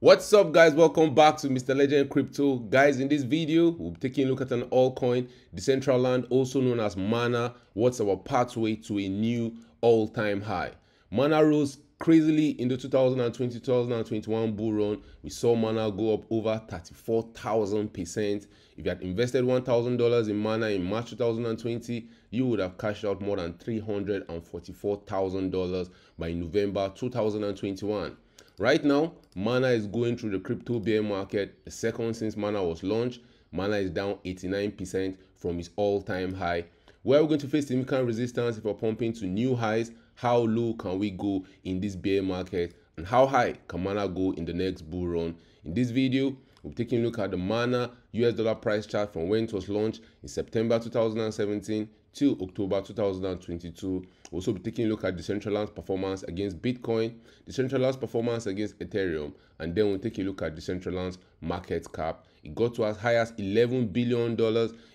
What's up, guys? Welcome back to Mr. Legend Crypto. Guys, in this video we'll be taking a look at an altcoin, Decentraland, also known as Mana. What's our pathway to a new all-time high? Mana rose crazily in the 2020-2021 bull run. We saw Mana go up over 34,000%. If you had invested $1,000 in Mana in March 2020, you would have cashed out more than $344,000 by November 2021. Right now, Mana is going through the crypto bear market, the second since Mana was launched. Mana is down 89% from its all-time high. Where we're going to face significant resistance if we're pumping to new highs. How low can we go in this bear market, and how high can Mana go in the next bull run? In this video, we're taking a look at the Mana US dollar price chart from when it was launched in September 2017 till October 2022. Also be taking a look at Decentraland's performance against Bitcoin, Decentraland's performance against Ethereum, and then we'll take a look at Decentraland's market cap. It got to as high as $11 billion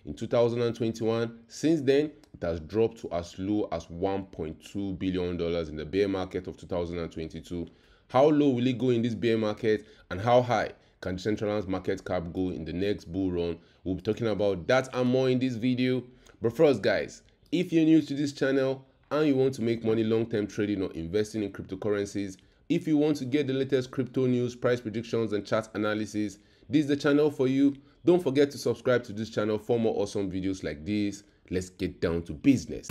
in 2021. Since then, it has dropped to as low as $1.2 billion in the bear market of 2022. How low will it go in this bear market, and how high can Decentraland's market cap go in the next bull run? We'll be talking about that and more in this video. But first, guys, if you're new to this channel and you want to make money long-term trading or investing in cryptocurrencies, if you want to get the latest crypto news, price predictions, and chart analysis, this is the channel for you. Don't forget to subscribe to this channel for more awesome videos like this. Let's get down to business.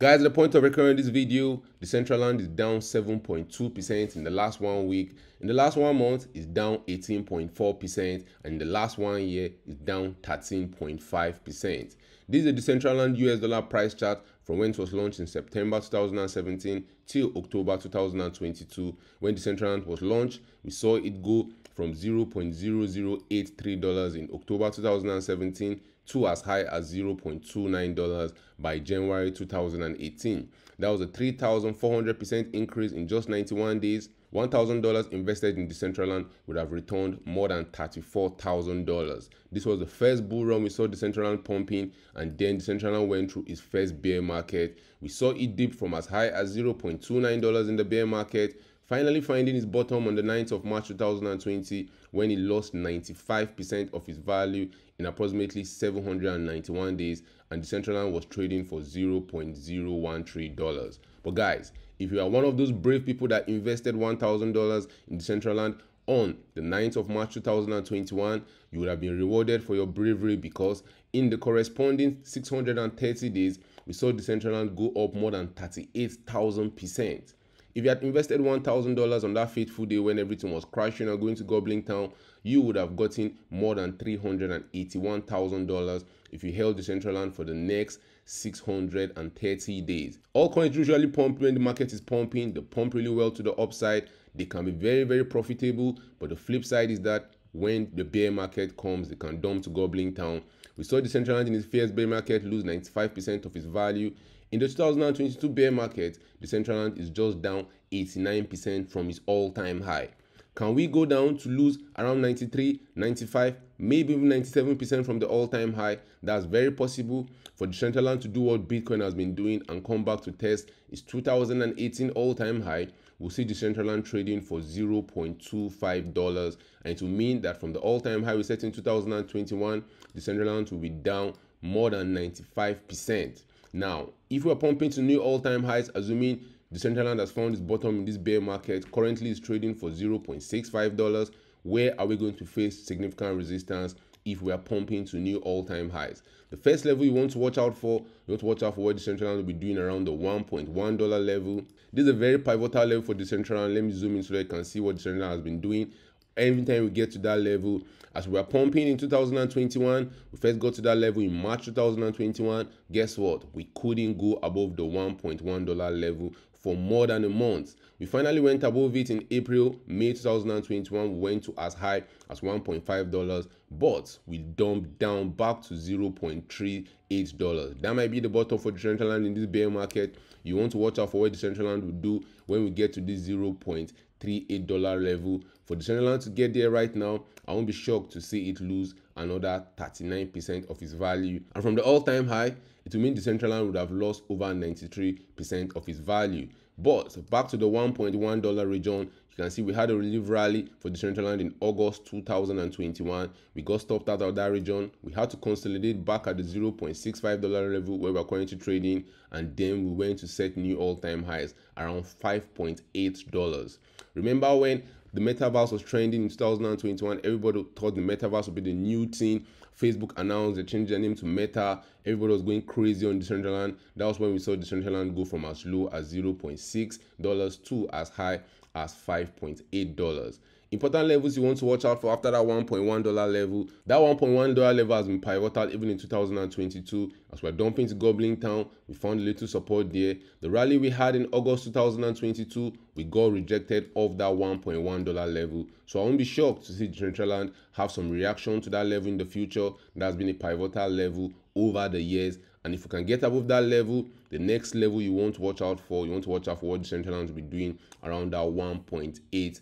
Guys, the point of recurring this video, Decentraland is down 7.2% in the last 1 week. In the last 1 month, it's down 18.4%. And in the last 1 year, it's down 13.5%. This is the Decentraland US dollar price chart from when it was launched in September 2017 till October 2022. When Decentraland was launched, we saw it go from $0.0083 in October 2017 to as high as $0.29 by January 2018. That was a 3,400% increase in just 91 days. $1,000 invested in Decentraland would have returned more than $34,000. This was the first bull run we saw Decentraland pumping, and then Decentraland went through its first bear market. We saw it dip from as high as $0.29 in the bear market, finally finding its bottom on the 9th of March 2020 when it lost 95% of its value in approximately 791 days, and Decentraland was trading for $0.013. But guys, if you are one of those brave people that invested $1,000 in Decentraland on the 9th of March 2021, you would have been rewarded for your bravery, because in the corresponding 630 days, we saw Decentraland go up more than 38,000%. If you had invested $1,000 on that fateful day when everything was crashing and going to Goblin Town, you would have gotten more than $381,000 if you held Decentraland for the next 630 days. All coins usually pump when the market is pumping. They pump really well to the upside. They can be very, very profitable. But the flip side is that when the bear market comes, they can dump to Goblin Town. We saw Decentraland in its first bear market lose 95% of its value. In the 2022 bear market, Decentraland is just down 89% from its all-time high. Can we go down to lose around 93, 95, maybe even 97% from the all-time high? That's very possible. For Decentraland to do what Bitcoin has been doing and come back to test its 2018 all-time high, we'll see Decentraland trading for $0.25. And it will mean that from the all-time high we set in 2021, Decentraland will be down more than 95%. Now, if we are pumping to new all-time highs, assuming Decentraland has found its bottom in this bear market, currently is trading for $0.65, where are we going to face significant resistance if we are pumping to new all-time highs? The first level you want to watch out for, what Decentraland will be doing around the $1.1 level. This is a very pivotal level for Decentraland. Let me zoom in so that you can see what Decentraland has been doing. Every time we get to that level, as we are pumping in 2021, we first got to that level in March 2021. Guess what? We couldn't go above the $1.1 level for more than a month. We finally went above it in April, May 2021. We went to as high as $1.5, but we dumped down back to $0.38. That might be the bottom for Decentraland in this bear market. You want to watch out for what Decentraland will do when we get to this $0.38 level. For Decentraland to get there right now, I won't be shocked to see it lose another 39% of its value. And from the all-time high, it would mean Decentraland would have lost over 93% of its value. But back to the $1.1 region, you can see we had a relief rally for Decentraland in August 2021. We got stopped out of that region. We had to consolidate back at the $0.65 level where we are currently trading, and then we went to set new all-time highs around $5.8. Remember when the Metaverse was trending in 2021, everybody thought the Metaverse would be the new thing. Facebook announced they changed their name to Meta. Everybody was going crazy on Decentraland. That was when we saw Decentraland go from as low as $0.6 to as high as $5.8. Important levels you want to watch out for after that $1.1 level. That $1.1 level has been pivotal even in 2022. As we're dumping to Goblin Town, we found little support there. The rally we had in August 2022, we got rejected off that $1.1 level. So I won't be shocked to see Decentraland have some reaction to that level in the future. That's been a pivotal level over the years. And if you can get above that level, the next level you want to watch out for, you want to watch out for what Decentraland will be doing around that $1.8-$2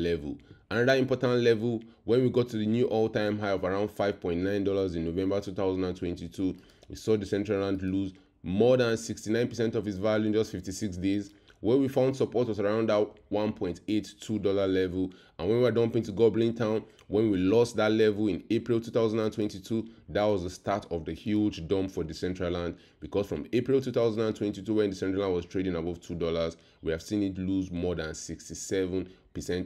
level. Another important level, when we got to the new all-time high of around $5.9 in November 2022, we saw Decentraland lose more than 69% of its value in just 56 days. Where we found support was around that $1.82 level, and when we were dumping to Goblin Town, when we lost that level in April 2022, that was the start of the huge dump for Decentraland, because from April 2022, when Decentraland was trading above $2, we have seen it lose more than 67%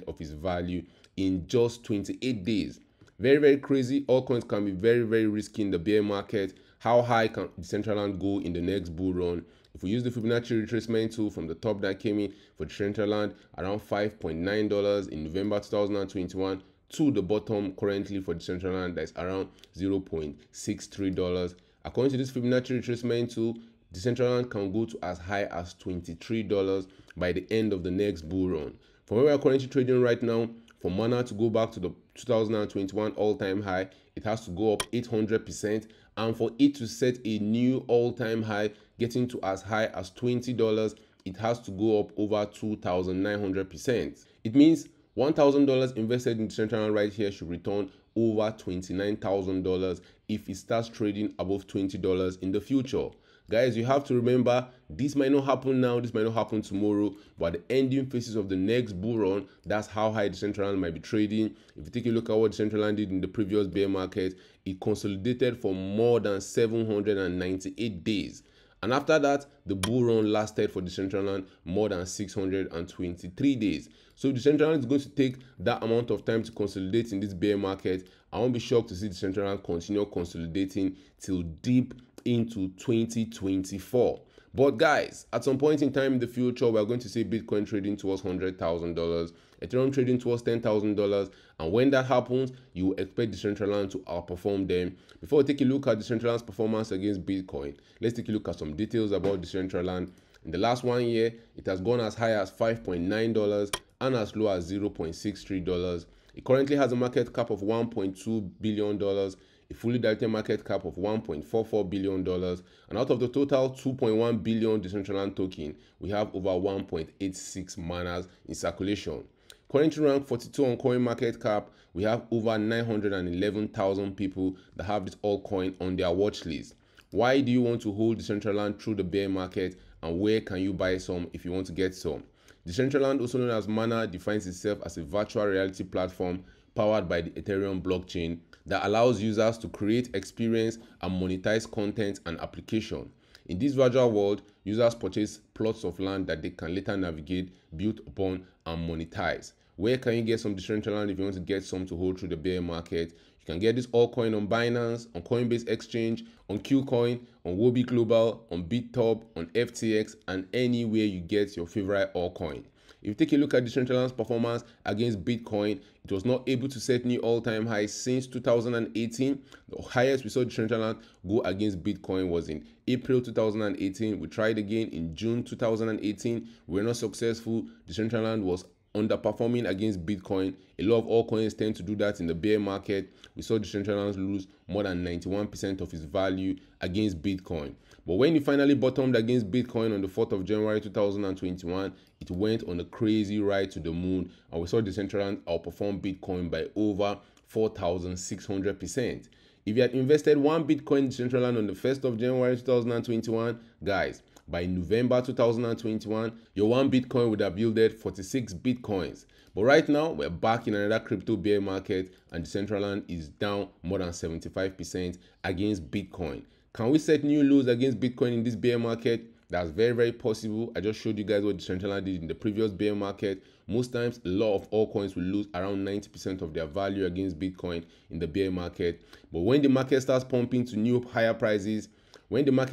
of its value in just 28 days. Very, very crazy. All coins can be very, very risky in the bear market. How high can Decentraland go in the next bull run? If we use the Fibonacci retracement tool from the top that came in for Decentraland around $5.9 in November 2021 to the bottom currently for Decentraland that is around $0.63. According to this Fibonacci retracement tool, Decentraland can go to as high as $23 by the end of the next bull run. From where we are currently trading right now, for Mana to go back to the 2021 all-time high, it has to go up 800%, and for it to set a new all-time high, getting to as high as $20, it has to go up over 2,900%. It means $1,000 invested in Decentraland right here should return over $29,000 if it starts trading above $20 in the future. Guys, you have to remember, this might not happen now, this might not happen tomorrow, but the ending phases of the next bull run, that's how high Decentraland might be trading. If you take a look at what Decentraland did in the previous bear market, it consolidated for more than 798 days. And after that, the bull run lasted for Decentraland more than 623 days. So Decentraland is going to take that amount of time to consolidate in this bear market. I won't be shocked to see Decentraland continue consolidating till deep into 2024. But guys, at some point in time in the future, we are going to see Bitcoin trading towards $100,000, Ethereum trading towards $10,000, and when that happens, you expect Decentraland to outperform them. Before we take a look at Decentraland's performance against Bitcoin, let's take a look at some details about Decentraland. In the last 1 year, it has gone as high as $5.9 and as low as $0.63. It currently has a market cap of $1.2 billion. A fully diluted market cap of $1.44 billion, and out of the total 2.1 billion Decentraland token, we have over 1.86 manas in circulation. Currently ranked 42 on CoinMarketCap, we have over 911,000 people that have this altcoin on their watch list. Why do you want to hold Decentraland through the bear market, and where can you buy some if you want to get some? Decentraland, also known as Mana, defines itself as a virtual reality platform powered by the Ethereum blockchain that allows users to create, experience, and monetize content and application. In this virtual world, users purchase plots of land that they can later navigate, build upon, and monetize. Where can you get some Decentraland if you want to get some to hold through the bear market? You can get this altcoin on Binance, on Coinbase Exchange, on KuCoin, on Wobi Global, on BitTop, on FTX, and anywhere you get your favorite altcoin. If you take a look at Decentraland's performance against Bitcoin, it was not able to set new all-time highs since 2018. The highest we saw Decentraland go against Bitcoin was in April 2018. We tried again in June 2018. We were not successful. Decentraland was underperforming against Bitcoin. A lot of altcoins tend to do that in the bear market. We saw Decentraland lose more than 91% of its value against Bitcoin. But when it finally bottomed against Bitcoin on the 4th of January 2021, it went on a crazy ride to the moon, and we saw Decentraland outperform Bitcoin by over 4,600%. If you had invested 1 Bitcoin in Decentraland on the 1st of January 2021, guys, by November 2021, your 1 Bitcoin would have yielded 46 Bitcoins. But right now, we're back in another crypto bear market, and Decentraland is down more than 75% against Bitcoin. Can we set new lows against Bitcoin in this bear market? That's very, very possible. I just showed you guys what Decentraland did in the previous bear market. Most times, a lot of altcoins will lose around 90% of their value against Bitcoin in the bear market. But when the market starts pumping to new higher prices, when Bitcoin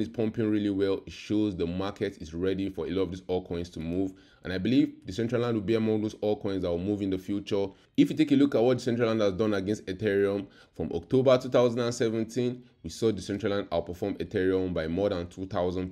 is pumping really well, it shows the market is ready for a lot of these altcoins to move. And I believe Decentraland will be among those altcoins that will move in the future. If you take a look at what Decentraland has done against Ethereum, from October 2017, we saw Decentraland outperform Ethereum by more than 2,000%.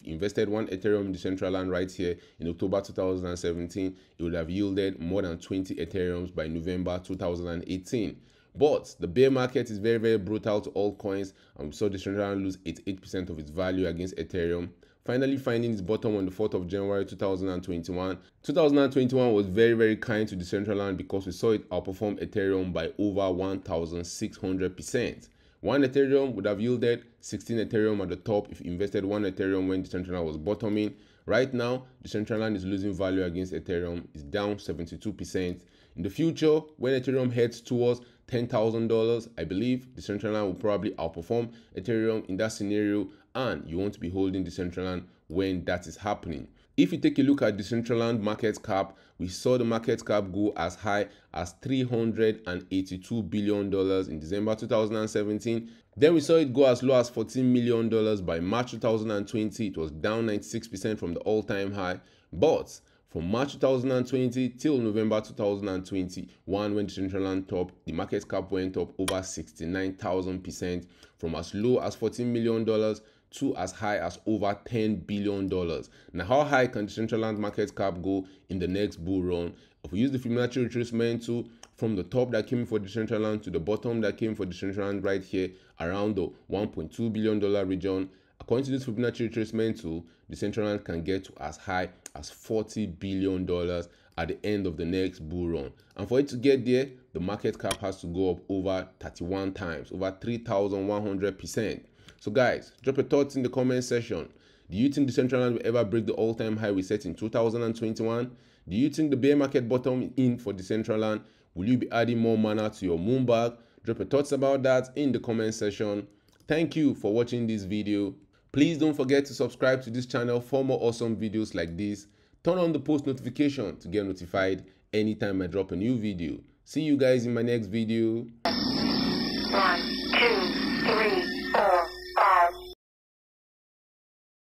If you invested 1 Ethereum in Decentraland right here in October 2017, it would have yielded more than 20 Ethereums by November 2018. But the bear market is very, very brutal to altcoins, and we saw Decentraland lose 88% of its value against Ethereum, finally finding its bottom on the 4th of January 2021. 2021 was very, very kind to Decentraland because we saw it outperform Ethereum by over 1,600%. 1 Ethereum would have yielded 16 Ethereum at the top if you invested 1 Ethereum when Decentraland was bottoming. Right now, Decentraland is losing value against Ethereum. It's down 72%. In the future, when Ethereum heads towards $10,000, I believe Decentraland will probably outperform Ethereum in that scenario, and you want to be holding Decentraland when that is happening. If you take a look at Decentraland market cap, we saw the market cap go as high as $382 billion in December 2017. Then we saw it go as low as $14 million by March 2020. It was down 96% from the all-time high. But from March 2020 till November 2021, when Decentraland topped, the market cap went up over 69,000%, from as low as $14 million to as high as over $10 billion. Now, how high can Decentraland market cap go in the next bull run? If we use the Fibonacci retracement tool, from the top that came for Decentraland to the bottom that came for Decentraland right here, around the $1.2 billion region, according to this Fibonacci retracement tool, Decentraland can get to as high as $40 billion at the end of the next bull run. And for it to get there, the market cap has to go up over 31 times, over 3,100%. So guys, drop your thoughts in the comment section. Do you think Decentraland will ever break the all-time high we set in 2021? Do you think the bear market bottom in for Decentraland? Will you be adding more mana to your moon bag? Drop your thoughts about that in the comment section. Thank you for watching this video. Please don't forget to subscribe to this channel for more awesome videos like this. Turn on the post notification to get notified anytime I drop a new video. See you guys in my next video. 1, 2